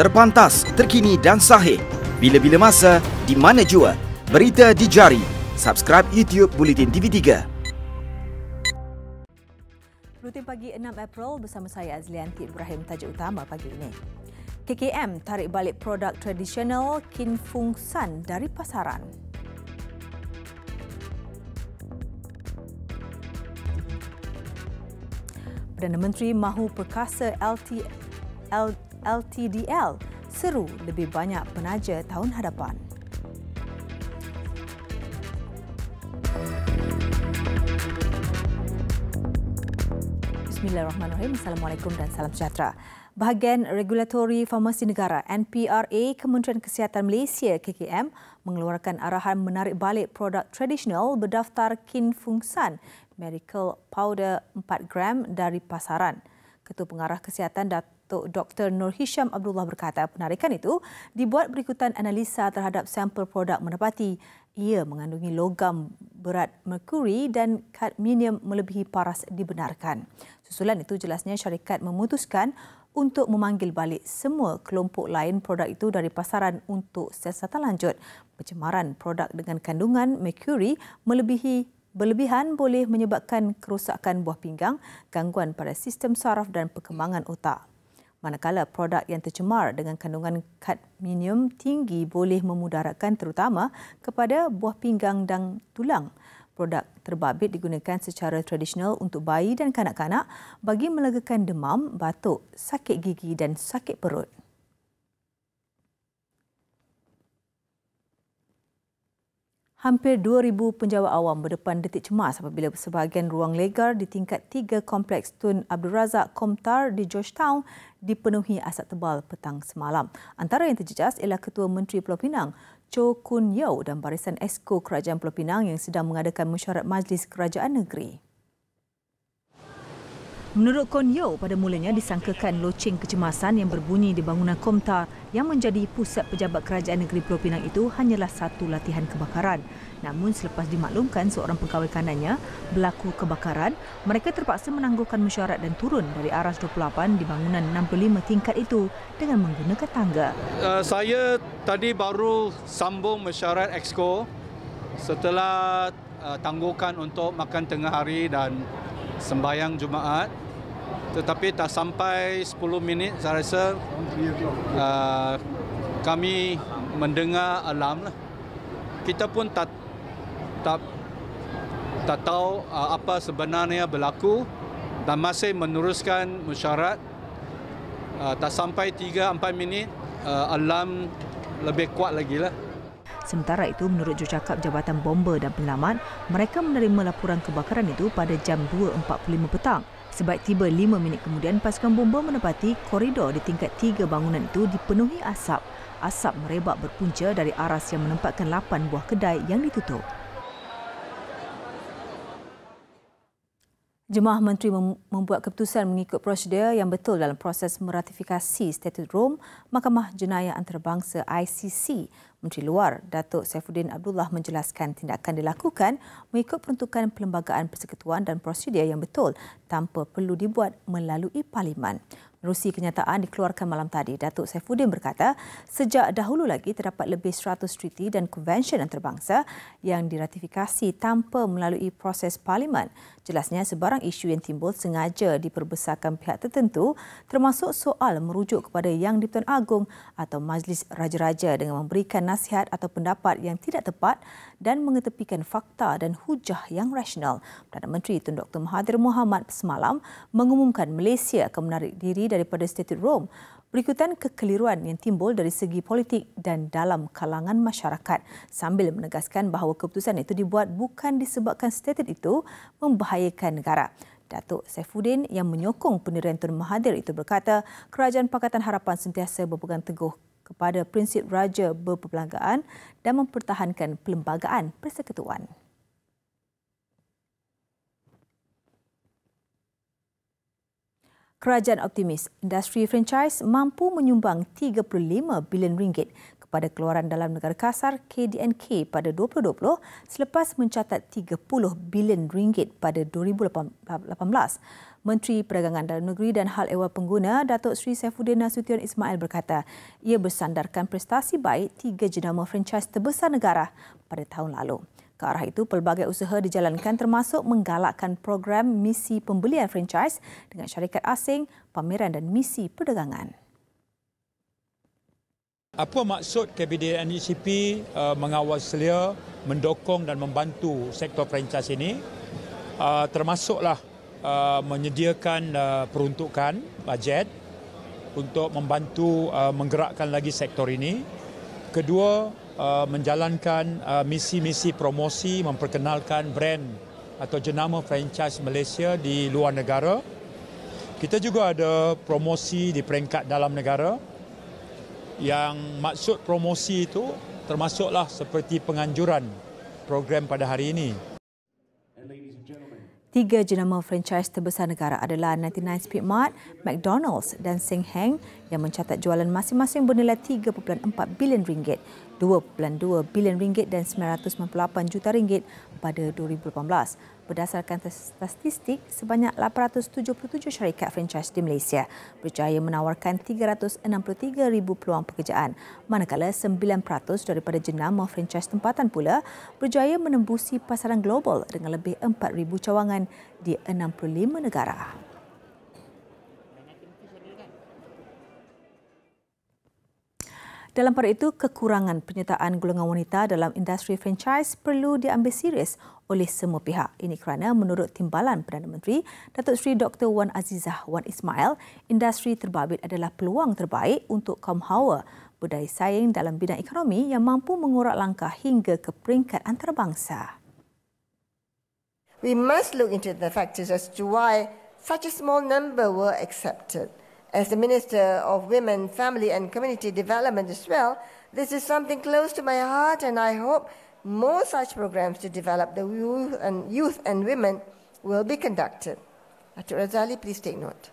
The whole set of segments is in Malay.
Terpantas, terkini dan sahih. Bila-bila masa, di mana jua. Berita di jari. Subscribe YouTube Buletin TV3. Buletin Pagi 6 April bersama saya Azlianti Ibrahim, tajuk utama pagi ini. KKM tarik balik produk tradisional Kinfungsan dari pasaran. Perdana Menteri mahu perkasa LTDL seru lebih banyak penaja tahun hadapan. Bismillahirrahmanirrahim. Assalamualaikum dan salam sejahtera. Bahagian Regulatori Farmasi Negara (NPRA) Kementerian Kesihatan Malaysia (KKM) mengeluarkan arahan menarik balik produk tradisional berdaftar Kinfungsan Medical Powder 4 gram dari pasaran. Ketua Pengarah Kesihatan Datuk Dr. Nur Hisham Abdullah berkata penarikan itu dibuat berikutan analisa terhadap sampel produk mendapati ia mengandungi logam berat merkuri dan kadmium melebihi paras dibenarkan. Susulan itu jelasnya syarikat memutuskan untuk memanggil balik semua kelompok lain produk itu dari pasaran untuk siasatan lanjut. Pencemaran produk dengan kandungan merkuri berlebihan boleh menyebabkan kerosakan buah pinggang, gangguan pada sistem saraf dan perkembangan otak. Manakala produk yang tercemar dengan kandungan kadmium tinggi boleh memudaratkan terutama kepada buah pinggang dan tulang. Produk terbabit digunakan secara tradisional untuk bayi dan kanak-kanak bagi melegakan demam, batuk, sakit gigi dan sakit perut. Hampir 2,000 penjawa awam berdepan detik cemas apabila sebahagian ruang legar di tingkat 3 Kompleks Tun Abdul Razak Komtar di Georgetown dipenuhi asap tebal petang semalam. Antara yang terjejas ialah Ketua Menteri Pulau Pinang, Chow Kon Yeow dan barisan Esko Kerajaan Pulau Pinang yang sedang mengadakan mesyuarat Majlis Kerajaan Negeri. Menurut Kon Yeow, pada mulanya disangkakan loceng kecemasan yang berbunyi di bangunan Komtar yang menjadi pusat pejabat kerajaan negeri Pulau Pinang itu hanyalah satu latihan kebakaran. Namun selepas dimaklumkan seorang pegawai kanannya berlaku kebakaran, mereka terpaksa menangguhkan mesyuarat dan turun dari aras 28 di bangunan 65 tingkat itu dengan menggunakan tangga. Saya tadi baru sambung mesyuarat Exco setelah tangguhkan untuk makan tengah hari dan sembahyang Jumaat, tetapi tak sampai 10 minit saya rasa kami mendengar alarm lah. Kita pun tak tahu apa sebenarnya berlaku dan masih meneruskan mesyuarat. Tak sampai 3-4 minit alarm lebih kuat lagi lah. Sementara itu, menurut jurucakap Jabatan Bomber dan Penyelamat, mereka menerima laporan kebakaran itu pada jam 2.45 petang. Sebaik tiba 5 minit kemudian, pasukan bomber menepati koridor di tingkat 3 bangunan itu dipenuhi asap. Asap merebak berpunca dari aras yang menempatkan 8 buah kedai yang ditutup. Jemaah Menteri membuat keputusan mengikut prosedur yang betul dalam proses meratifikasi Statut Rom Mahkamah Jenayah Antarabangsa ICC. Menteri Luar Datuk Saifuddin Abdullah menjelaskan tindakan dilakukan mengikut peruntukan Perlembagaan Persekutuan dan prosedur yang betul tanpa perlu dibuat melalui Parlimen. Menerusi kenyataan dikeluarkan malam tadi, Datuk Saifuddin berkata sejak dahulu lagi terdapat lebih 100 treaty dan konvensyen antarabangsa yang diratifikasi tanpa melalui proses Parlimen. Jelasnya sebarang isu yang timbul sengaja diperbesarkan pihak tertentu, termasuk soal merujuk kepada Yang di-Pertuan Agong atau Majlis Raja-Raja dengan memberikan nasihat atau pendapat yang tidak tepat dan mengetepikan fakta dan hujah yang rasional. Perdana Menteri Tun Dr. Mahathir Mohamad semalam mengumumkan Malaysia akan menarik diri daripada Statut Rom berikutan kekeliruan yang timbul dari segi politik dan dalam kalangan masyarakat, sambil menegaskan bahawa keputusan itu dibuat bukan disebabkan statut itu membahayakan negara. Datuk Saifuddin yang menyokong pendirian Tun Mahathir itu berkata Kerajaan Pakatan Harapan sentiasa berpegang teguh kepada prinsip raja berperlembagaan dan mempertahankan Perlembagaan Persekutuan. Kerajaan optimis industri franchise mampu menyumbang 35 bilion ringgit pada keluaran dalam negara kasar KDNK pada 2020 selepas mencatat 30 bilion ringgit pada 2018. Menteri Perdagangan Dalam Negeri dan Hal Ehwal Pengguna Datuk Seri Saifuddin Nasution Ismail berkata ia bersandarkan prestasi baik tiga jenama franchise terbesar negara pada tahun lalu. Ke arah itu, pelbagai usaha dijalankan termasuk menggalakkan program misi pembelian franchise dengan syarikat asing, pameran dan misi perdagangan. Apa maksud KPDN ICP mengawal selia, mendokong dan membantu sektor franchise ini? Termasuklah menyediakan peruntukan bajet untuk membantu menggerakkan lagi sektor ini. Kedua, menjalankan misi-misi promosi memperkenalkan brand atau jenama franchise Malaysia di luar negara. Kita juga ada promosi di peringkat dalam negara yang maksud promosi itu termasuklah seperti penganjuran program pada hari ini. Tiga jenama franchise terbesar negara adalah 99 Speedmart, McDonald's dan Seng Heng yang mencatat jualan masing-masing bernilai 3.4 bilion ringgit, 2.2 bilion ringgit dan 998 juta ringgit pada 2018. Berdasarkan statistik, sebanyak 877 syarikat franchise di Malaysia berjaya menawarkan 363,000 peluang pekerjaan, manakala 9% daripada jenama franchise tempatan pula berjaya menembusi pasaran global dengan lebih 4,000 cawangan di 65 negara. Dalam pada itu, kekurangan penyertaan golongan wanita dalam industri franchise perlu diambil serius oleh semua pihak. Ini kerana menurut Timbalan Perdana Menteri, Datuk Seri Dr. Wan Azizah Wan Ismail, industri terbabit adalah peluang terbaik untuk kaum hawa berdaya saing dalam bidang ekonomi yang mampu mengurak langkah hingga ke peringkat antarabangsa. We must look into the factors as to why such a small number were accepted. As the Minister of Women, Family and Community Development as well, this is something close to my heart, and I hope more such programs to develop the youth and women will be conducted. Dr. Razali, please take note.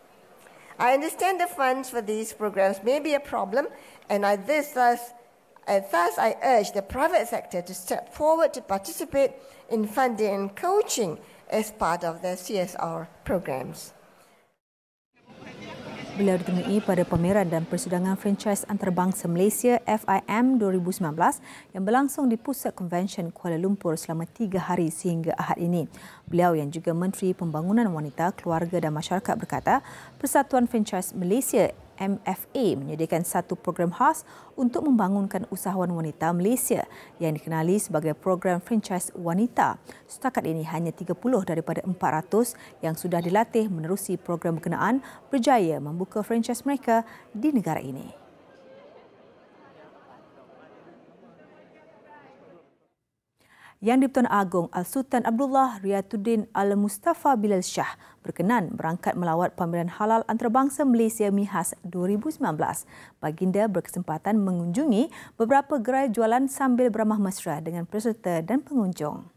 I understand the funds for these programs may be a problem, and thus I urge the private sector to step forward to participate in funding and coaching as part of their CSR programs. Beliau ditemui pada pameran dan persidangan franchise antarabangsa Malaysia FIM 2019 yang berlangsung di Pusat Konvensyen Kuala Lumpur selama 3 hari sehingga Ahad ini. Beliau yang juga Menteri Pembangunan Wanita, Keluarga dan Masyarakat berkata Persatuan Franchise Malaysia MFA menyediakan satu program khas untuk membangunkan usahawan wanita Malaysia yang dikenali sebagai program franchise wanita. Setakat ini hanya 30 daripada 400 yang sudah dilatih menerusi program berkenaan berjaya membuka franchise mereka di negara ini. Yang di-Pertuan Agong Al-Sultan Abdullah Riyatuddin Al-Mustafa Bilal Shah berkenan berangkat melawat pameran halal antarabangsa Malaysia MIHAS 2019. Baginda berkesempatan mengunjungi beberapa gerai jualan sambil beramah mesra dengan peserta dan pengunjung.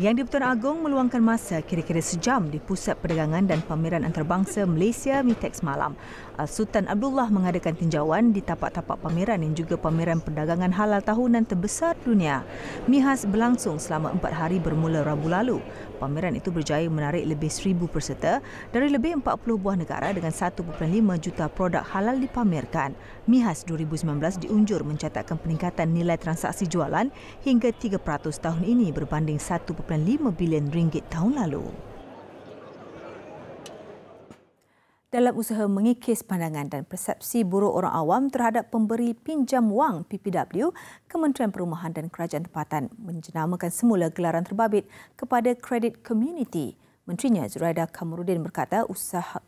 Yang di-Pertuan Agong meluangkan masa kira-kira sejam di Pusat Perdagangan dan Pameran Antarabangsa Malaysia MITEX malam. Al-Sultan Abdullah mengadakan tinjauan di tapak-tapak pameran yang juga pameran perdagangan halal tahunan terbesar dunia. MIHAS berlangsung selama 4 hari bermula Rabu lalu. Pameran itu berjaya menarik lebih 1,000 peserta dari lebih 40 buah negara dengan 1.5 juta produk halal dipamerkan. MIHAS 2019 diunjur mencatatkan peningkatan nilai transaksi jualan hingga 3% tahun ini berbanding 1.5 bilion ringgit tahun lalu. Dalam usaha mengikis pandangan dan persepsi buruk orang awam terhadap pemberi pinjam wang PPW, Kementerian Perumahan dan Kerajaan Tempatan menjenamakan semula gelaran terbabit kepada kredit komuniti. Menterinya Zuraida Kamarudin berkata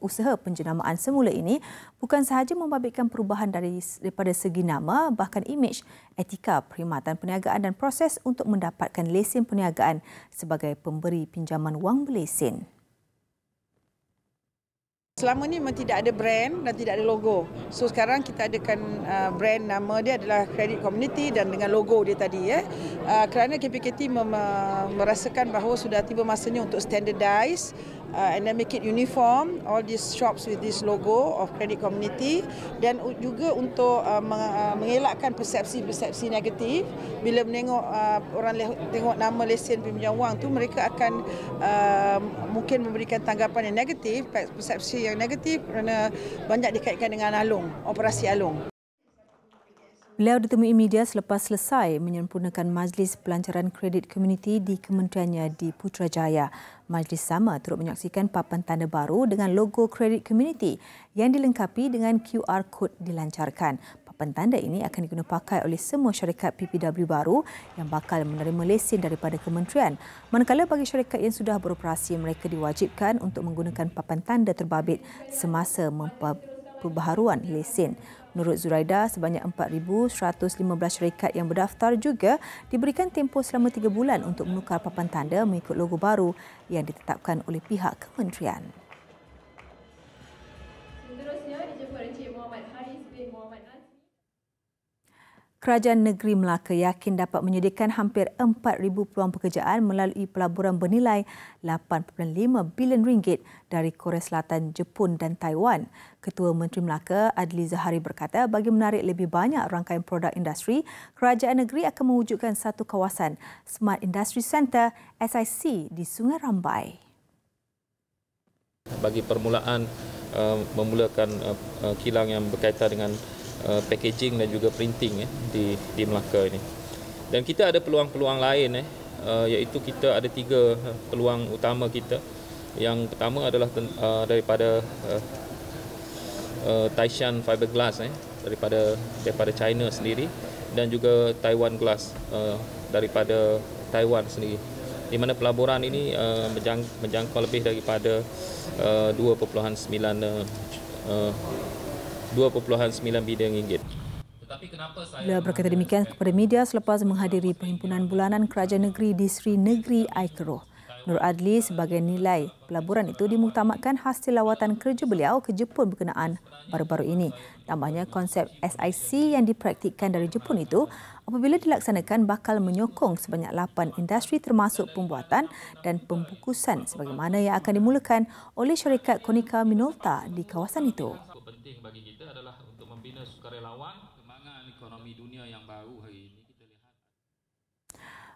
usaha penjenamaan semula ini bukan sahaja membabitkan perubahan daripada segi nama, bahkan imej, etika perkhidmatan perniagaan dan proses untuk mendapatkan lesen perniagaan sebagai pemberi pinjaman wang berlesen. Selama ni memang tidak ada brand dan tidak ada logo. So sekarang kita adakan brand, nama dia adalah Credit Community dan dengan logo dia tadi. Kerana KPKT merasakan bahawa sudah tiba masanya untuk standardize and then make it uniform, all these shops with this logo of credit community, dan juga untuk mengelakkan persepsi-persepsi negatif. Bila menengok orang tengok nama lesen peminjam wang tu, mereka akan mungkin memberikan tanggapan yang negatif, persepsi yang negatif kerana banyak dikaitkan dengan Along, operasi Along. Beliau ditemui media selepas selesai menyempurnakan Majlis Pelancaran Kredit Komuniti di kementeriannya di Putrajaya. Majlis sama turut menyaksikan papan tanda baru dengan logo Kredit Komuniti yang dilengkapi dengan QR Code dilancarkan. Papan tanda ini akan digunapakai oleh semua syarikat PPW baru yang bakal menerima lesen daripada kementerian. Manakala bagi syarikat yang sudah beroperasi, mereka diwajibkan untuk menggunakan papan tanda terbabit semasa pembaharuan lesen. Menurut Zuraida, sebanyak 4,115 syarikat yang berdaftar juga diberikan tempoh selama 3 bulan untuk menukar papan tanda mengikut logo baru yang ditetapkan oleh pihak kementerian. Kerajaan Negeri Melaka yakin dapat menyediakan hampir 4,000 peluang pekerjaan melalui pelaburan bernilai RM8.5 bilion dari Korea Selatan, Jepun dan Taiwan. Ketua Menteri Melaka Adli Zahari berkata bagi menarik lebih banyak rangkaian produk industri, kerajaan negeri akan mewujudkan satu kawasan Smart Industry Centre SIC di Sungai Rambai. Bagi permulaan memulakan kilang yang berkaitan dengan packaging dan juga printing di Melaka ini. Dan kita ada peluang-peluang lain iaitu kita ada 3 peluang utama kita. Yang pertama adalah daripada Taishan Fiberglass daripada China sendiri, dan juga Taiwan Glass daripada Taiwan sendiri. Di mana pelaburan ini menjangkau lebih daripada 2.9 bilion ringgit. Beliau berkata demikian kepada media selepas menghadiri perhimpunan bulanan kerajaan negeri di Sri Negeri Aikeroh. Nur Adli sebagai nilai pelaburan itu dimuktamadkan hasil lawatan kerja beliau ke Jepun berkenaan baru-baru ini. Tambahnya, konsep SIC yang dipraktikkan dari Jepun itu apabila dilaksanakan bakal menyokong sebanyak 8 industri termasuk pembuatan dan pembukusan sebagaimana yang akan dimulakan oleh syarikat Konica Minolta di kawasan itu. Penting bagi kita adalah untuk membina sukarelawan kembangan ekonomi dunia yang baru hari ini.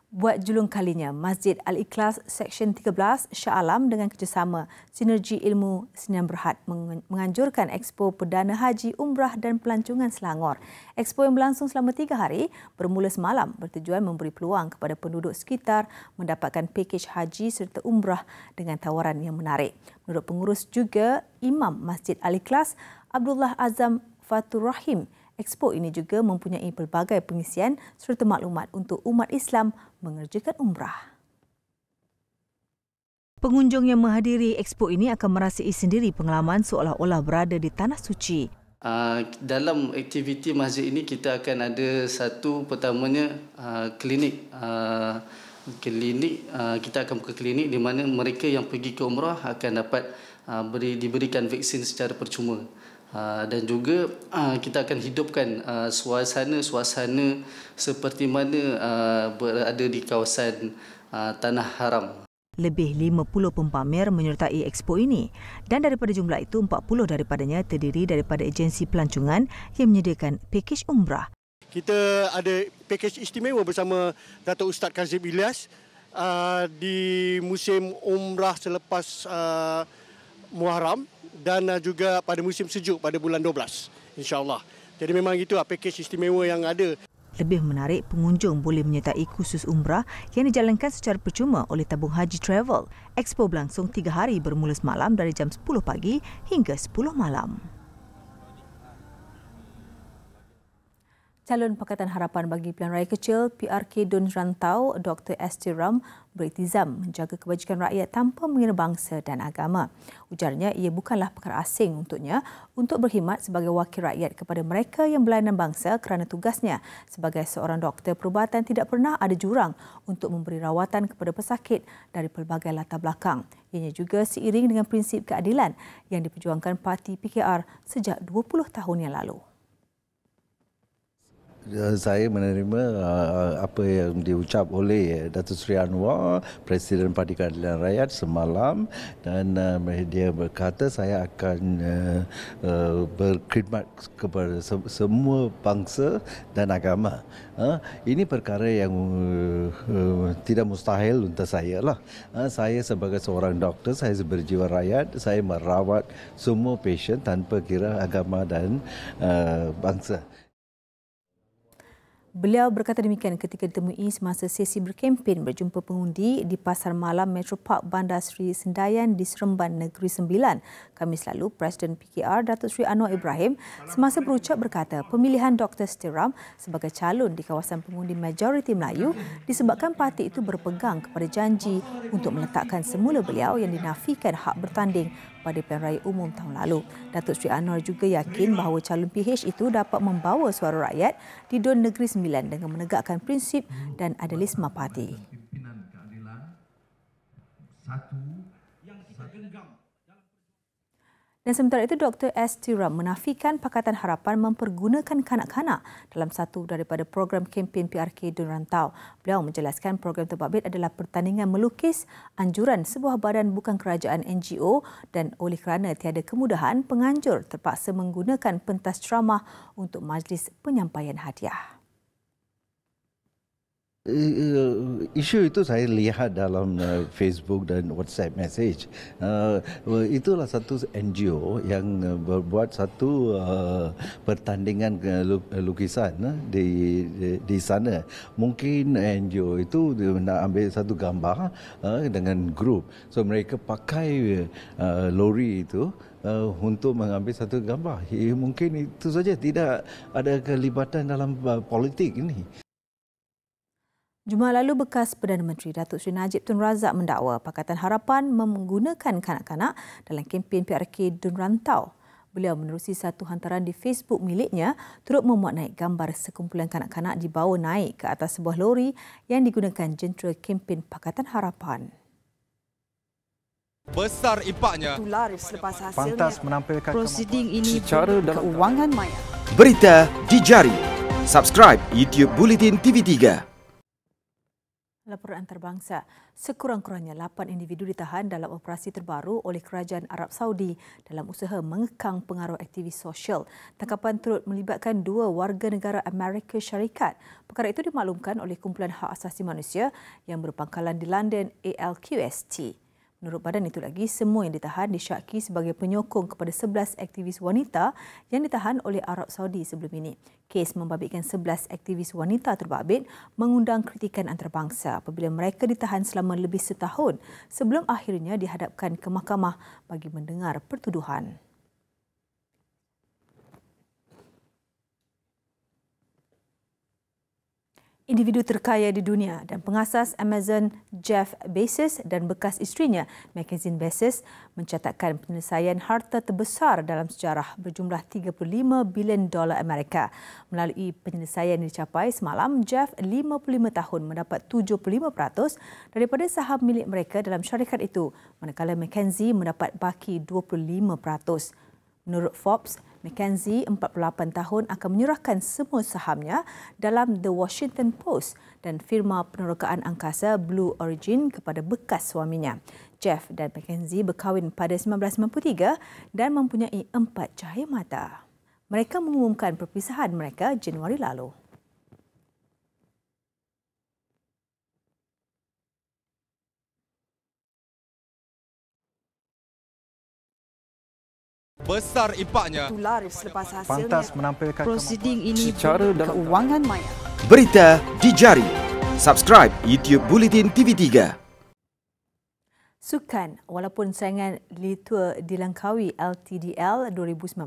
Buat julung kalinya, Masjid Al-Ikhlas Seksyen 13 Shah Alam dengan kerjasama Sinergi Ilmu Sdn Bhd menganjurkan Expo Perdana Haji, Umrah dan Pelancongan Selangor. Expo yang berlangsung selama 3 hari bermula semalam bertujuan memberi peluang kepada penduduk sekitar mendapatkan pakej haji serta umrah dengan tawaran yang menarik. Menurut pengurus juga Imam Masjid Al-Ikhlas Abdullah Azam Fathur Rahim, Expo ini juga mempunyai pelbagai pengisian serta maklumat untuk umat Islam mengerjakan umrah. Pengunjung yang menghadiri Expo ini akan merasai sendiri pengalaman seolah-olah berada di Tanah Suci. Dalam aktiviti masjid ini kita akan ada satu, pertamanya klinik. Kita akan buka klinik di mana mereka yang pergi ke umrah akan dapat diberikan vaksin secara percuma. Dan juga kita akan hidupkan suasana-suasana seperti mana berada di kawasan Tanah Haram. Lebih 50 pempamer menyertai Expo ini dan daripada jumlah itu 40 daripadanya terdiri daripada agensi pelancongan yang menyediakan pakej umrah. Kita ada pakej istimewa bersama Dato' Ustaz Kazim Ilyas di musim umrah selepas Muharram. Dan juga pada musim sejuk pada bulan 12, insyaAllah. Jadi memang itulah pakej istimewa yang ada. Lebih menarik, pengunjung boleh menyertai kursus umrah yang dijalankan secara percuma oleh Tabung Haji Travel. Expo berlangsung 3 hari bermula semalam dari jam 10 pagi hingga 10 malam. Calon Pakatan Harapan bagi Pilihan Raya Kecil PRK Dun Rantau Dr. Streram beriltizam menjaga kebajikan rakyat tanpa mengira bangsa dan agama. Ujarnya ia bukanlah perkara asing untuknya untuk berkhidmat sebagai wakil rakyat kepada mereka yang berlainan bangsa kerana tugasnya sebagai seorang doktor perubatan tidak pernah ada jurang untuk memberi rawatan kepada pesakit dari pelbagai latar belakang. Ianya juga seiring dengan prinsip keadilan yang diperjuangkan parti PKR sejak 20 tahun yang lalu. Saya menerima apa yang diucap oleh Datuk Seri Anwar, Presiden Parti Keadilan Rakyat semalam, dan dia berkata saya akan berkhidmat kepada semua bangsa dan agama. Ini perkara yang tidak mustahil untuk saya lah. Saya sebagai seorang doktor, saya berjiwa rakyat, saya merawat semua pasien tanpa kira agama dan bangsa. Beliau berkata demikian ketika ditemui semasa sesi berkempen berjumpa pengundi di Pasar Malam Metro Park Bandar Seri Sendayan di Seremban, Negeri Sembilan. Khamis lalu, Presiden PKR Datuk Seri Anwar Ibrahim semasa berucap berkata pemilihan Dr. Streram sebagai calon di kawasan pengundi majoriti Melayu disebabkan parti itu berpegang kepada janji untuk meletakkan semula beliau yang dinafikan hak bertanding pada pilihan raya umum tahun lalu. Datuk Seri Anwar juga yakin bahawa calon PH itu dapat membawa suara rakyat di DUN Negeri Sembilan dengan menegakkan prinsip dan idealisme parti. Dan sementara itu, Dr. S. Tiram menafikan Pakatan Harapan mempergunakan kanak-kanak dalam satu daripada program kempen PRK DUN Rantau. Beliau menjelaskan program terbabit adalah pertandingan melukis, anjuran sebuah badan bukan kerajaan NGO, dan oleh kerana tiada kemudahan, penganjur terpaksa menggunakan pentas ceramah untuk majlis penyampaian hadiah. Isu itu saya lihat dalam Facebook dan WhatsApp message. Itulah satu NGO yang berbuat satu pertandingan lukisan di sana. Mungkin NGO itu nak ambil satu gambar dengan grup. So mereka pakai lori itu untuk mengambil satu gambar. Mungkin itu saja, tidak ada kelibatan dalam politik ini. Jumaat lalu, bekas Perdana Menteri Datuk Seri Najib Tun Razak mendakwa Pakatan Harapan menggunakan kanak-kanak dalam kempen PRK DUN Rantau. Beliau menerusi satu hantaran di Facebook miliknya turut memuat naik gambar sekumpulan kanak-kanak dibawa naik ke atas sebuah lori yang digunakan jentera kempen Pakatan Harapan. Besar impaknya. Pantas menampilkan prosiding ini secara keuangan maya. Berita di jari. Subscribe YouTube Buletin TV3. Laporan antarabangsa. Sekurang-kurangnya 8 individu ditahan dalam operasi terbaru oleh Kerajaan Arab Saudi dalam usaha mengekang pengaruh aktivis sosial. Tangkapan turut melibatkan 2 warga negara Amerika Syarikat. Perkara itu dimaklumkan oleh Kumpulan Hak Asasi Manusia yang berpangkalan di London, ALQST. Menurut badan itu lagi, semua yang ditahan disyaki sebagai penyokong kepada 11 aktivis wanita yang ditahan oleh Arab Saudi sebelum ini. Kes membabitkan 11 aktivis wanita terbabit mengundang kritikan antarabangsa apabila mereka ditahan selama lebih setahun sebelum akhirnya dihadapkan ke mahkamah bagi mendengar pertuduhan. Individu terkaya di dunia dan pengasas Amazon Jeff Bezos dan bekas isterinya Mackenzie Bezos mencatatkan penyelesaian harta terbesar dalam sejarah berjumlah 35 bilion dolar Amerika. Melalui penyelesaian yang dicapai semalam, Jeff 55 tahun mendapat 75% daripada saham milik mereka dalam syarikat itu, manakala Mackenzie mendapat baki 25%. Menurut Forbes, Mackenzie, 48 tahun, akan menyerahkan semua sahamnya dalam The Washington Post dan firma penerokaan angkasa Blue Origin kepada bekas suaminya. Jeff dan Mackenzie berkahwin pada 1993 dan mempunyai 4 cahaya mata. Mereka mengumumkan perpisahan mereka Januari lalu. Besar impaknya. Pantas menampilkan prosiding ini secara keuangan maya. Berita di jari. Subscribe YouTube Buletin TV3. Sukan, walaupun saingan litua dilengkawi LTDL 2019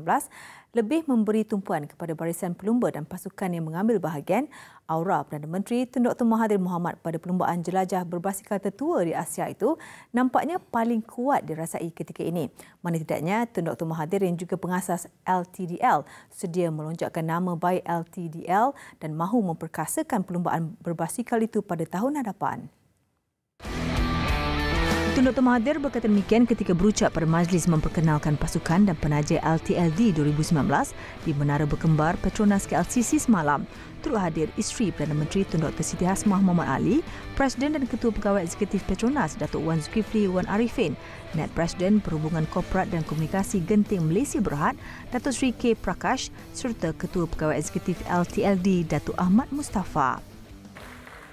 lebih memberi tumpuan kepada barisan pelumba dan pasukan yang mengambil bahagian, aura Perdana Menteri Tun Dr. Mahathir Mohamad pada perlumbaan jelajah berbasikal tertua di Asia itu nampaknya paling kuat dirasai ketika ini. Mana tidaknya, Tun Dr. Mahathir yang juga pengasas LTDL sedia melonjakkan nama baik LTDL dan mahu memperkasakan perlumbaan berbasikal itu pada tahun hadapan. Tun Dr. Mahathir berkata demikian ketika berucap pada majlis memperkenalkan pasukan dan penaja LTDL 2019 di Menara Berkembar Petronas KLCC semalam. Turut hadir isteri Perdana Menteri Tun Dr. Siti Hasmah Muhammad Ali, Presiden dan Ketua Pegawai Eksekutif Petronas Datuk Wan Zulkifli Wan Arifin, Net Presiden Perhubungan Korporat dan Komunikasi Genting Malaysia Berhad Datuk Sri K. Prakash serta Ketua Pegawai Eksekutif LTLD Datuk Ahmad Mustafa.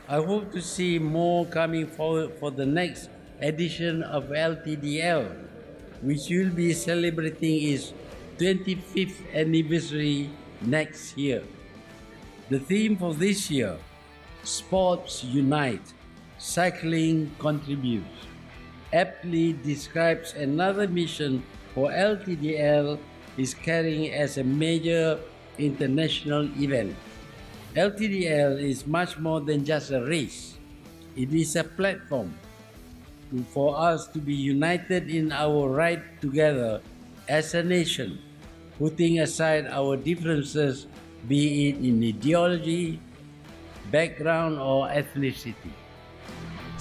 I hope to see more coming forward for the next edition of LTDL, which will be celebrating its 25th anniversary next year. The theme for this year, Sports Unite, Cycling Contributes, aptly describes another mission for LTDL is carrying as a major international event. LTDL is much more than just a race. It is a platform for us to be united in our ride together as a nation, putting aside our differences, be it in ideology, background or ethnicity.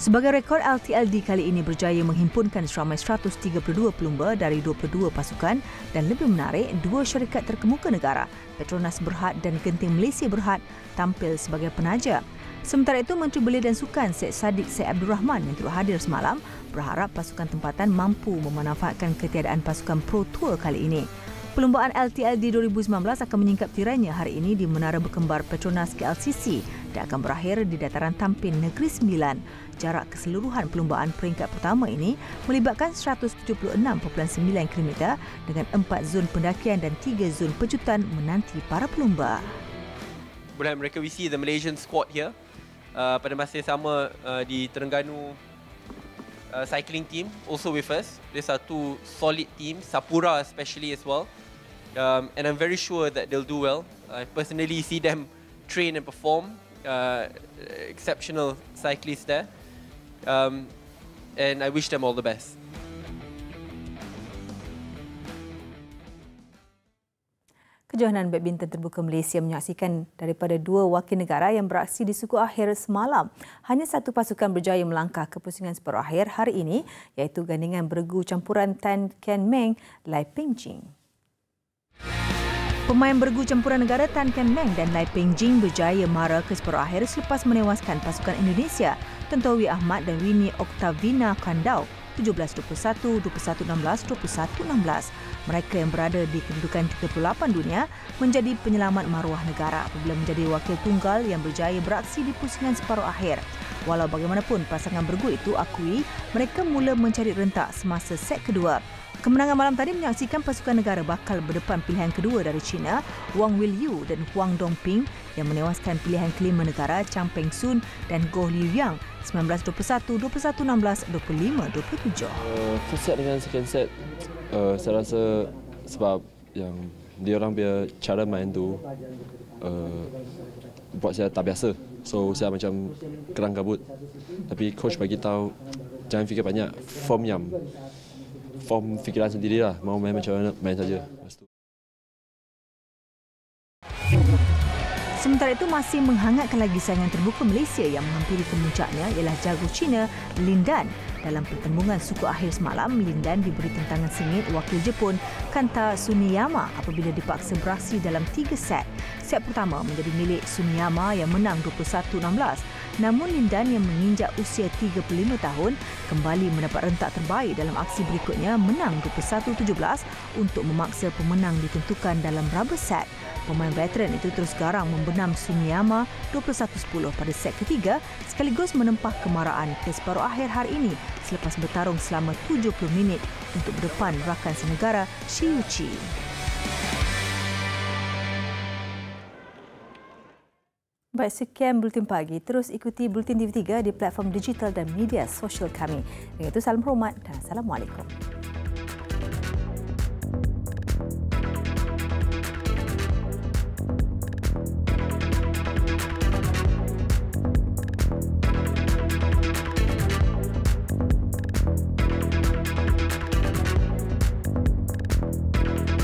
Sebagai rekod, LTLD kali ini berjaya menghimpunkan seramai 132 pelumba dari 22 pasukan dan lebih menarik, dua syarikat terkemuka negara, Petronas Berhad dan Genting Malaysia Berhad tampil sebagai penaja. Sementara itu, Menteri Belia dan Sukan Syed Saddiq Syed Abdul Rahman yang turut hadir semalam berharap pasukan tempatan mampu memanfaatkan ketiadaan pasukan Pro Tour kali ini. Perlombaan LTLD 2019 akan menyingkap tirainya hari ini di Menara Berkembar Petronas KLCC dan akan berakhir di dataran Tampin Negeri Sembilan. Jarak keseluruhan perlombaan peringkat pertama ini melibatkan 176.9 km dengan 4 zon pendakian dan 3 zon pecutan menanti para pelumba. Boleh mereka we see the Malaysian squad here. Pada masa yang sama di Terengganu cycling team also with us. There's a two solid team, Sapura especially as well, and I'm very sure that they'll do well. I personally see them train and perform, exceptional cyclists there, and I wish them all the best. Kejohanan badminton terbuka Malaysia menyaksikan daripada dua wakil negara yang beraksi di suku akhir semalam. Hanya satu pasukan berjaya melangkah ke pusingan separuh akhir hari ini, iaitu gandingan bergu campuran Tan Ken Meng, Lai Peng Ching. Pemain bergu campuran negara Tan Ken Meng dan Lai Peng Ching berjaya mara ke separuh akhir selepas menewaskan pasukan Indonesia, Tantowi Ahmad dan Winnie Oktavina Kandau, 17-21, 21-16, 21-16. Mereka yang berada di kedudukan 38 dunia menjadi penyelamat maruah negara apabila menjadi wakil tunggal yang berjaya beraksi di pusingan separuh akhir. Walau bagaimanapun, pasangan bergu itu akui mereka mula mencari rentak semasa set kedua. Kemenangan malam tadi menyaksikan pasukan negara bakal berdepan pilihan kedua dari China, Wang Wilyu dan Huang Dongping yang menewaskan pilihan kelima negara Chang Peng Sun dan Goh Liu Yang 19-21, 21-16, 25-27. First set dengan second set, saya rasa sebab yang diorang punya cara main tu buat saya tak biasa. So saya macam kerang kabut. Tapi coach bagi tahu jangan fikir banyak, form yang form fikiran sendirilah, mau main macam mana main saja. Sementara itu masih menghangatkan lagi saingan terbuka Malaysia yang menghampiri kemuncaknya ialah jago China Lin Dan. Dalam pertembungan suku akhir semalam, Lin Dan diberi tentangan sengit wakil Jepun Kenta Tsuneyama apabila dipaksa beraksi dalam 3 set. Set pertama menjadi milik Tsuneyama yang menang 21-16. Namun Lin Dan yang menginjak usia 35 tahun kembali mendapat rentak terbaik dalam aksi berikutnya menang 21-17 untuk memaksa pemenang ditentukan dalam rubber set. Pemain veteran itu terus garang membenam Tsuneyama 21-10 pada set ketiga sekaligus menempah kemaraan ke separuh akhir hari ini selepas bertarung selama 70 minit untuk berdepan rakan senegara Shiuchi. Baik, sekian Buletin Pagi. Terus ikuti Buletin TV3 di platform digital dan media sosial kami. Dengan itu, salam hormat dan Assalamualaikum.